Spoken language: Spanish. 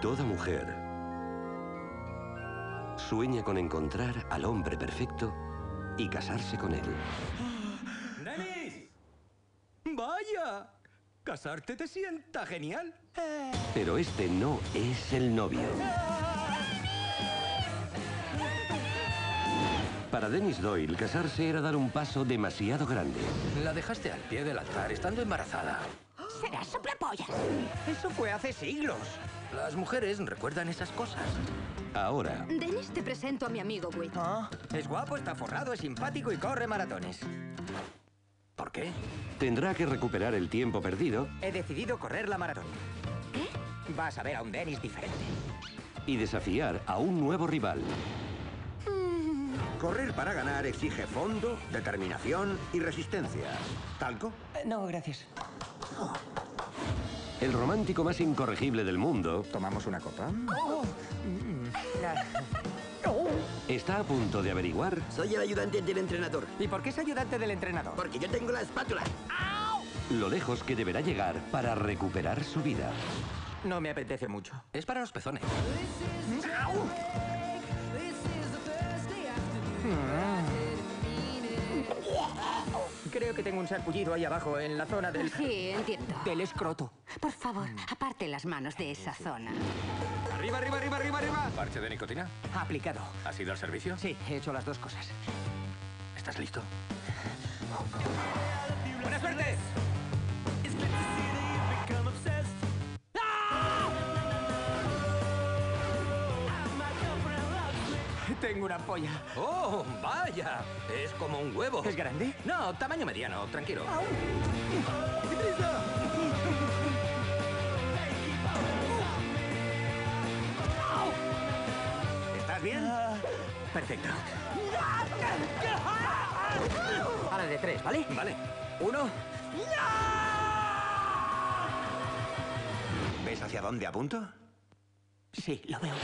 Toda mujer sueña con encontrar al hombre perfecto y casarse con él. ¡Dennis! ¡Vaya! ¡Casarte te sienta genial! Pero este no es el novio. Para Dennis Doyle, casarse era dar un paso demasiado grande. La dejaste al pie del altar estando embarazada. ¡Serás soplapollas! Eso fue hace siglos. Las mujeres recuerdan esas cosas. Ahora... Dennis, te presento a mi amigo Wick. Ah, es guapo, está forrado, es simpático y corre maratones. ¿Por qué? Tendrá que recuperar el tiempo perdido. He decidido correr la maratón. ¿Qué? Vas a ver a un Dennis diferente. Y desafiar a un nuevo rival. Correr para ganar exige fondo, determinación y resistencia. ¿Talco? No, gracias. Oh. El romántico más incorregible del mundo... ¿Tomamos una copa? Oh. Está a punto de averiguar... Soy el ayudante del entrenador. ¿Y por qué es ayudante del entrenador? Porque yo tengo la espátula. ¡Au! Lo lejos que deberá llegar para recuperar su vida. No me apetece mucho. Es para los pezones. ¡Au! Creo que tengo un sarpullido ahí abajo, en la zona del... Sí, entiendo. Del escroto. Por favor, aparte las manos de esa zona. ¡Arriba, arriba, arriba, arriba, arriba! ¿Parche de nicotina? Aplicado. ¿Has ido al servicio? Sí, he hecho las dos cosas. ¿Estás listo? ¡Buena suerte! Tengo una polla. ¡Oh, vaya! Es como un huevo. ¿Es grande? No, tamaño mediano, tranquilo. ¡Au! ¡Qué prisa! ¿Estás bien? Perfecto. A la de tres, ¿vale? Vale. Uno. ¿Ves hacia dónde apunto? Sí, lo veo.